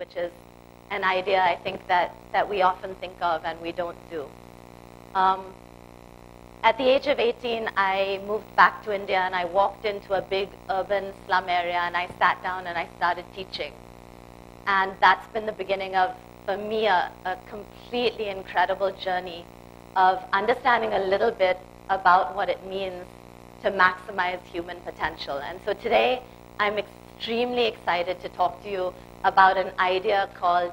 which is an idea I think that we often think of and we don't do. At the age of 18, I moved back to India and I walked into a big urban slum area and I sat down and I started teaching. And that's been the beginning of, for me, a completely incredible journey of understanding a little bit about what it means to maximize human potential. And so today, I'm extremely excited to talk to you about an idea called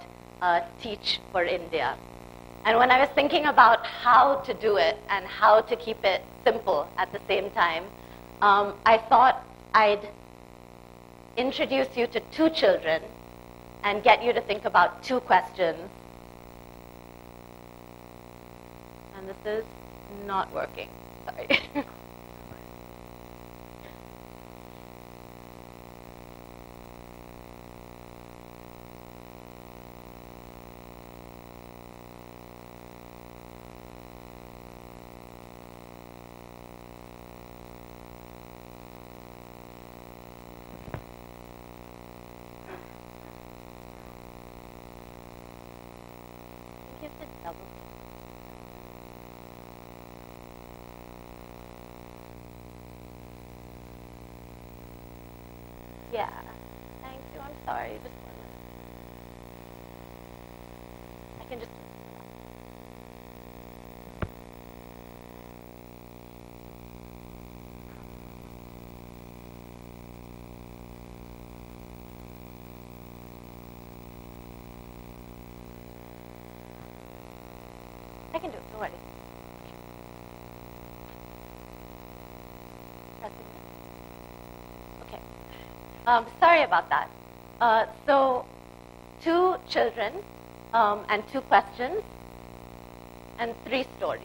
Teach for India. And when I was thinking about how to do it and how to keep it simple at the same time, I thought I'd introduce you to two children and get you to think about two questions. And this is not working, sorry. Yeah, thank you, I'm sorry. Just one minute. I can just... I can do it, don't worry. That's it. Sorry about that. So, two children, and two questions, and three stories.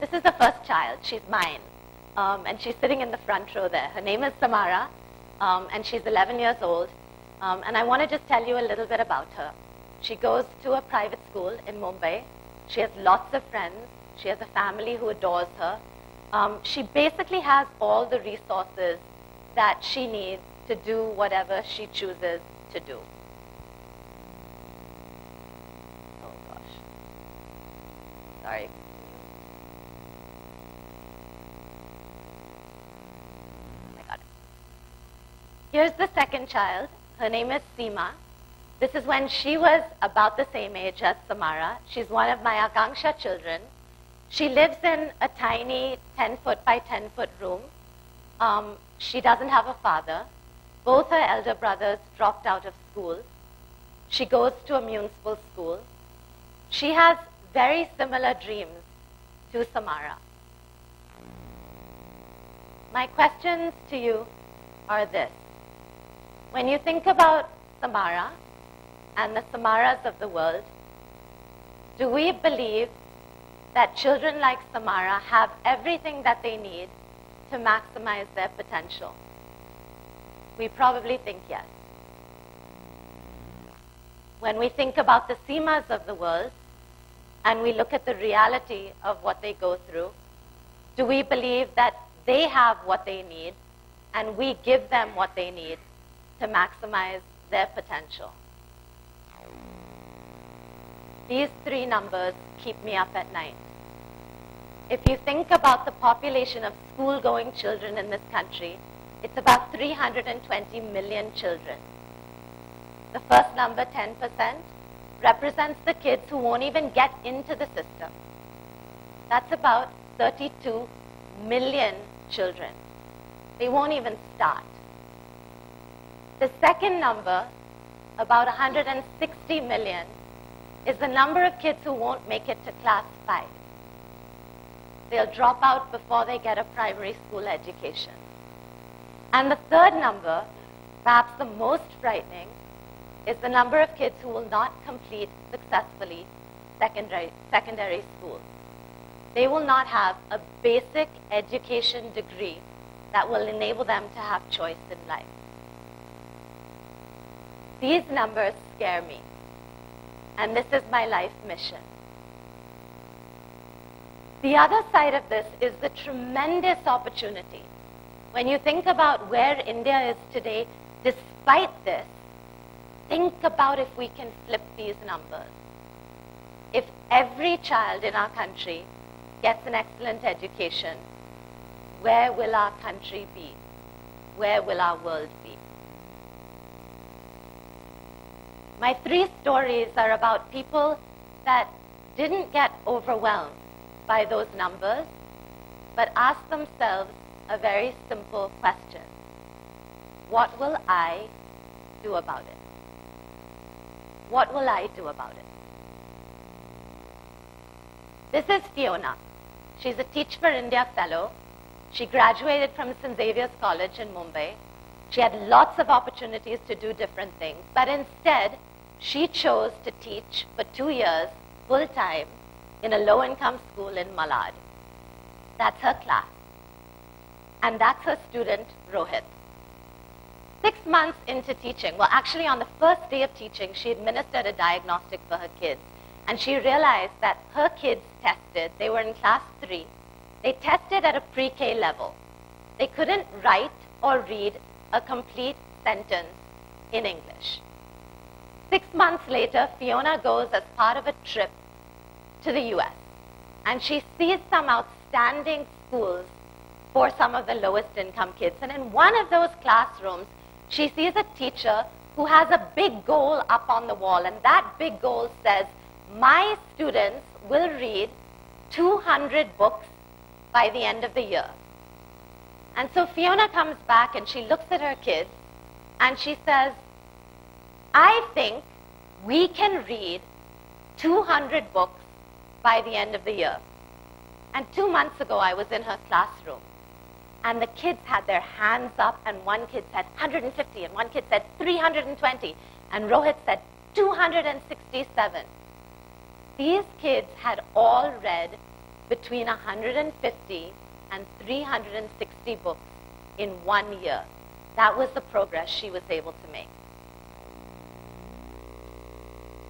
This is the first child. She's mine. And she's sitting in the front row there. Her name is Samara, and she's 11 years old. And I want to just tell you a little bit about her. She goes to a private school in Mumbai. She has lots of friends. She has a family who adores her. She basically has all the resources that she needs to do whatever she chooses to do. Oh gosh, sorry. I got it. Here's the second child. Her name is Seema. This is when she was about the same age as Samara. She's one of my Akanksha children. She lives in a tiny 10-foot by 10-foot room. She doesn't have a father. Both her elder brothers dropped out of school. She goes to a municipal school. She has very similar dreams to Samara. My questions to you are this. When you think about Samara and the Samaras of the world, do we believe that children like Samara have everything that they need to maximize their potential? We probably think yes. When we think about the Seemas of the world and we look at the reality of what they go through, do we believe that they have what they need and we give them what they need to maximize their potential? These three numbers keep me up at night. If you think about the population of school-going children in this country, it's about 320 million children. The first number, 10%, represents the kids who won't even get into the system. That's about 32 million children. They won't even start. The second number, about 160 million, is the number of kids who won't make it to class 5. They'll drop out before they get a primary school education. And the third number, perhaps the most frightening, is the number of kids who will not complete successfully secondary school. They will not have a basic education degree that will enable them to have choice in life. These numbers scare me. And this is my life mission. The other side of this is the tremendous opportunity. When you think about where India is today, despite this, think about if we can flip these numbers. If every child in our country gets an excellent education, where will our country be? Where will our world be? My three stories are about people that didn't get overwhelmed by those numbers, but asked themselves a very simple question. What will I do about it? What will I do about it? This is Fiona. She's a Teach for India fellow. She graduated from St Xavier's College in Mumbai. She had lots of opportunities to do different things, but instead, she chose to teach for 2 years full-time in a low-income school in Malad. That's her class. And that's her student, Rohit. 6 months into teaching, well, actually on the first day of teaching, she administered a diagnostic for her kids. And she realized that her kids tested. They were in class 3. They tested at a pre-K level. They couldn't write or read a complete sentence in English. 6 months later, Fiona goes as part of a trip to the US. And she sees some outstanding schools for some of the lowest income kids. And in one of those classrooms, she sees a teacher who has a big goal up on the wall. And that big goal says, my students will read 200 books by the end of the year. And so Fiona comes back and she looks at her kids and she says, I think we can read 200 books by the end of the year. And 2 months ago, I was in her classroom. And the kids had their hands up, and one kid said 150, and one kid said 320, and Rohit said 267. These kids had all read between 150 and 360 books in 1 year. That was the progress she was able to make.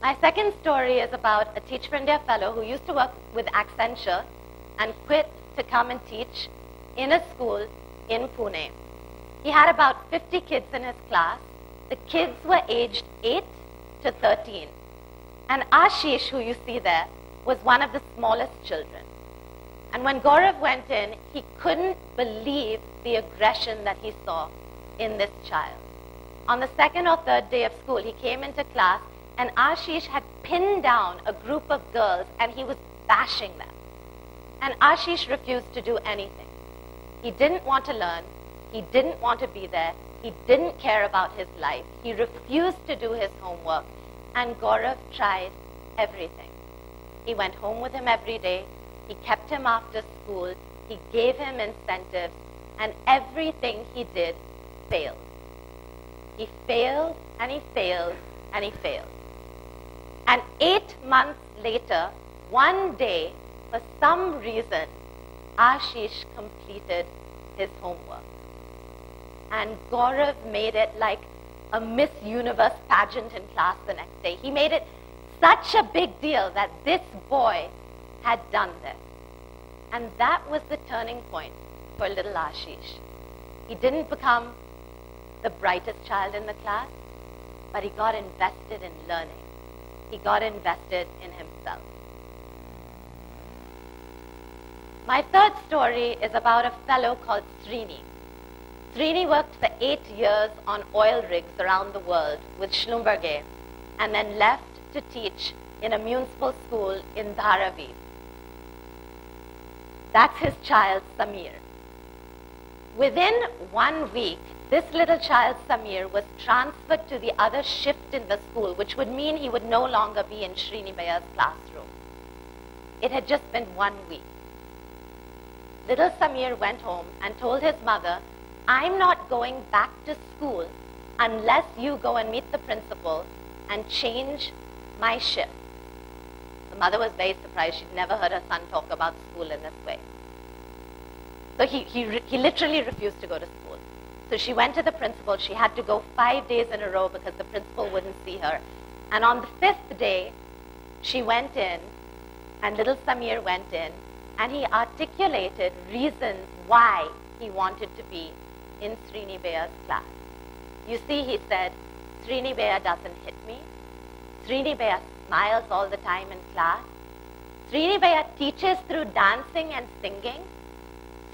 My second story is about a Teach for India fellow who used to work with Accenture and quit to come and teach in a school in Pune. He had about 50 kids in his class. The kids were aged 8 to 13. And Ashish, who you see there, was one of the smallest children. And when Gaurav went in, he couldn't believe the aggression that he saw in this child. On the second or third day of school, he came into class, and Ashish had pinned down a group of girls, and he was bashing them. And Ashish refused to do anything. He didn't want to learn. He didn't want to be there. He didn't care about his life. He refused to do his homework. And Gaurav tried everything. He went home with him every day. He kept him after school. He gave him incentives. And everything he did failed. He failed, and he failed, and he failed. And 8 months later, one day, for some reason, Ashish completed his homework. And Gaurav made it like a Miss Universe pageant in class the next day. He made it such a big deal that this boy had done this. And that was the turning point for little Ashish. He didn't become the brightest child in the class, but he got invested in learning. He got invested in himself. My third story is about a fellow called Srini. Srini worked for 8 years on oil rigs around the world with Schlumberger and then left to teach in a municipal school in Dharavi. That's his child, Samir. Within 1 week, this little child, Samir, was transferred to the other shift in the school, which would mean he would no longer be in Srinivaya's classroom. It had just been 1 week. Little Samir went home and told his mother, I'm not going back to school unless you go and meet the principal and change my shift. The mother was very surprised. She'd never heard her son talk about school in this way. So he literally refused to go to school. So she went to the principal. She had to go 5 days in a row because the principal wouldn't see her. And on the 5th day, she went in, and little Samir went in, and he articulated reasons why he wanted to be in Srinivaya's class. You see, he said, Srinivaya doesn't hit Srinivaya smiles all the time in class. Srinivaya teaches through dancing and singing.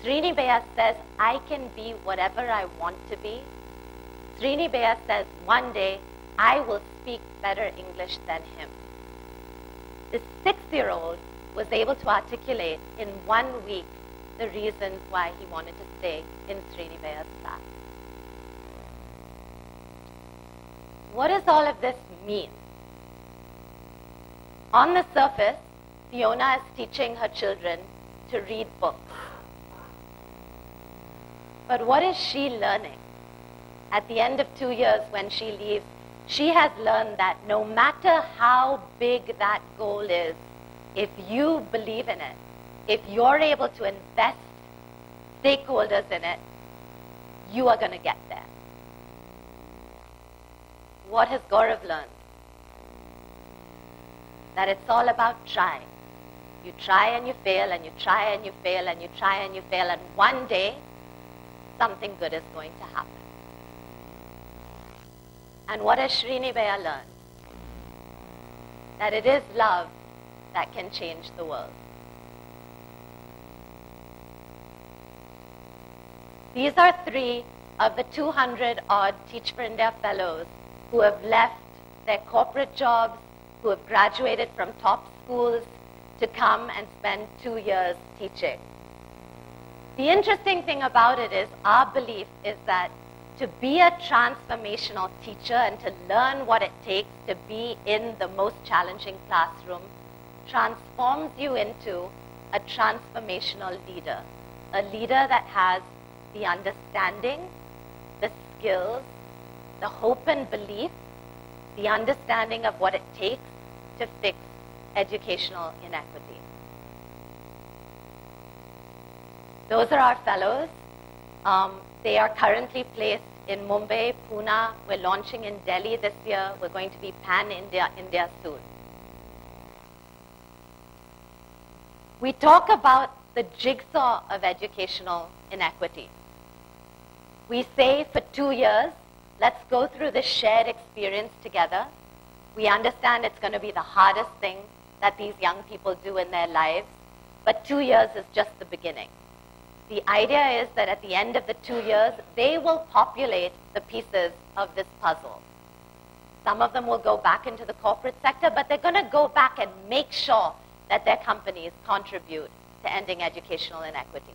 Srinivaya says, I can be whatever I want to be. Srinivaya says, one day I will speak better English than him. This 6-year-old was able to articulate in 1 week the reasons why he wanted to stay in Srinivaya's class. What does all of this mean? On the surface, Fiona is teaching her children to read books. But what is she learning? At the end of 2 years when she leaves, she has learned that no matter how big that goal is, if you believe in it, if you're able to invest stakeholders in it, you are going to get there. What has Gaurav learned? That it's all about trying. You try and you fail, and you try and you fail, and you try and you fail, and one day, something good is going to happen. And what has Srinivaya learned? That it is love that can change the world. These are 3 of the 200-odd Teach for India fellows who have left their corporate jobs, who have graduated from top schools to come and spend 2 years teaching. The interesting thing about it is our belief is that to be a transformational teacher and to learn what it takes to be in the most challenging classroom transforms you into a transformational leader, a leader that has the understanding, the skills, the hope and belief, the understanding of what it takes to fix educational inequity. Those are our fellows. They are currently placed in Mumbai, Pune. We're launching in Delhi this year. We're going to be pan-India soon. We talk about the jigsaw of educational inequity. We say for 2 years, let's go through this shared experience together. We understand it's going to be the hardest thing that these young people do in their lives, but 2 years is just the beginning. The idea is that at the end of the 2 years, they will populate the pieces of this puzzle. Some of them will go back into the corporate sector, but they're going to go back and make sure that their companies contribute to ending educational inequity.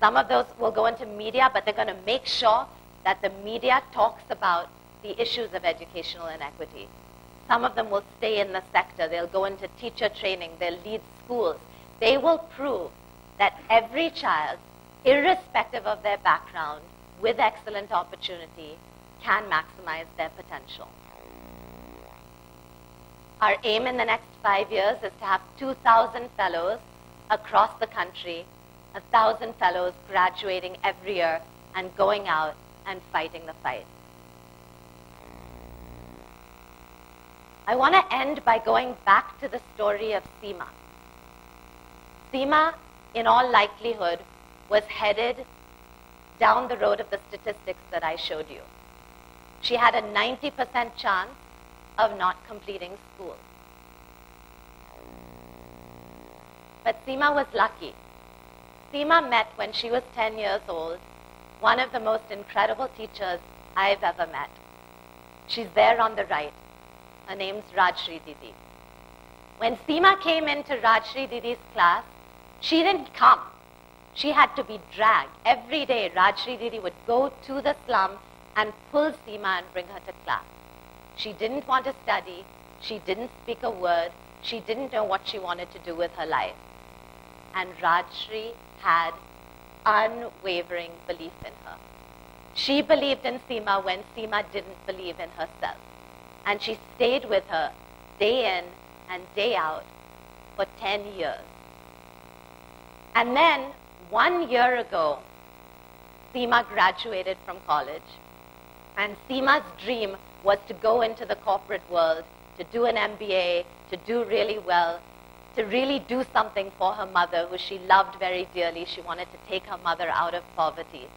Some of those will go into media, but they're going to make sure that the media talks about the issues of educational inequity. Some of them will stay in the sector. They'll go into teacher training. They'll lead schools. They will prove that every child, irrespective of their background, with excellent opportunity, can maximize their potential. Our aim in the next 5 years is to have 2,000 fellows across the country, 1,000 fellows graduating every year and going out and fighting the fight. I want to end by going back to the story of Seema. Seema, in all likelihood, was headed down the road of the statistics that I showed you. She had a 90% chance of not completing school. But Seema was lucky. Seema met, when she was 10 years old, one of the most incredible teachers I've ever met. She's there on the right. Her name's Rajshri Didi. When Seema came into Rajshri Didi's class, she didn't come. She had to be dragged. Every day, Rajshri Didi would go to the slum and pull Seema and bring her to class. She didn't want to study. She didn't speak a word. She didn't know what she wanted to do with her life. And Rajshri had unwavering belief in her. She believed in Seema when Seema didn't believe in herself. And she stayed with her day in and day out for 10 years. And then, 1 year ago, Seema graduated from college. And Seema's dream was to go into the corporate world, to do an MBA, to do really well, to really do something for her mother, who she loved very dearly. She wanted to take her mother out of poverty.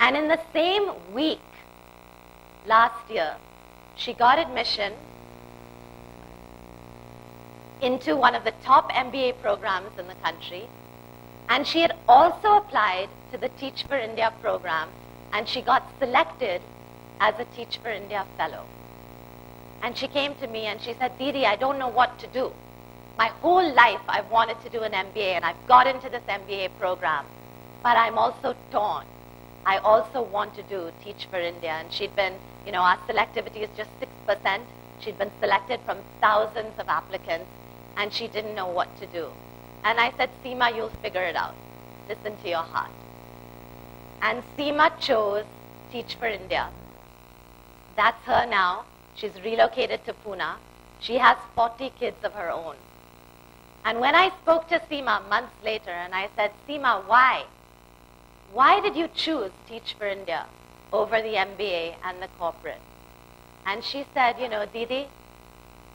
And in the same week, last year, she got admission into one of the top MBA programs in the country. And she had also applied to the Teach for India program, and she got selected as a Teach for India fellow. And she came to me and she said, Didi, I don't know what to do. My whole life I've wanted to do an MBA, and I've got into this MBA program, but I'm also torn. I also want to do Teach for India. And she'd been, you know, our selectivity is just 6%. She'd been selected from thousands of applicants, and she didn't know what to do. And I said, Seema, you'll figure it out. Listen to your heart. And Seema chose Teach for India. That's her now. She's relocated to Pune. She has 40 kids of her own. And when I spoke to Seema months later, and I said, Seema, why? Why did you choose Teach for India over the MBA and the corporate? And she said, you know, Didi,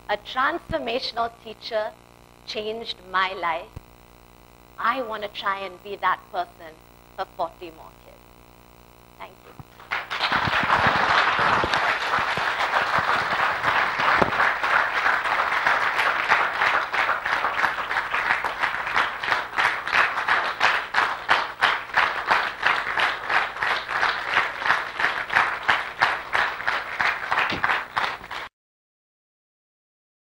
a transformational teacher changed my life. I want to try and be that person for 40 more kids. Thank you.